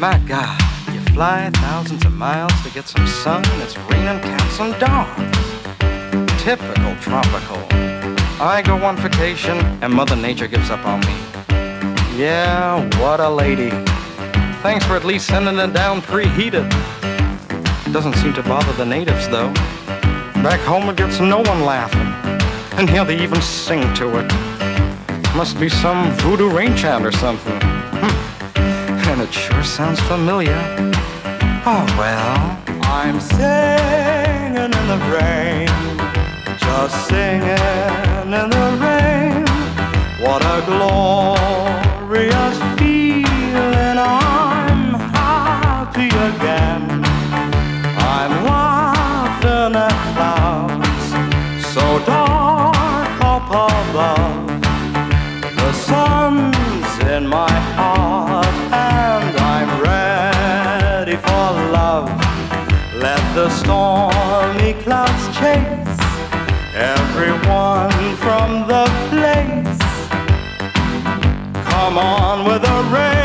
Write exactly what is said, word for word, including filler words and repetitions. My God, you fly thousands of miles to get some sun, and it's raining cats and dogs. Typical tropical. I go on vacation, and Mother Nature gives up on me. Yeah, what a lady. Thanks for at least sending it down preheated. Doesn't seem to bother the natives, though. Back home it gets no one laughing, and here they even sing to it. Must be some voodoo rain chant or something. And it sure sounds familiar. Oh, well. I'm singing in the rain, just singing in the rain. What a glorious feeling. I'm happy again. I'm laughing at clouds so dark up above. The sun's in my heart, and I'm ready for love. Let the stormy clouds chase everyone from the place. Come on with the rain.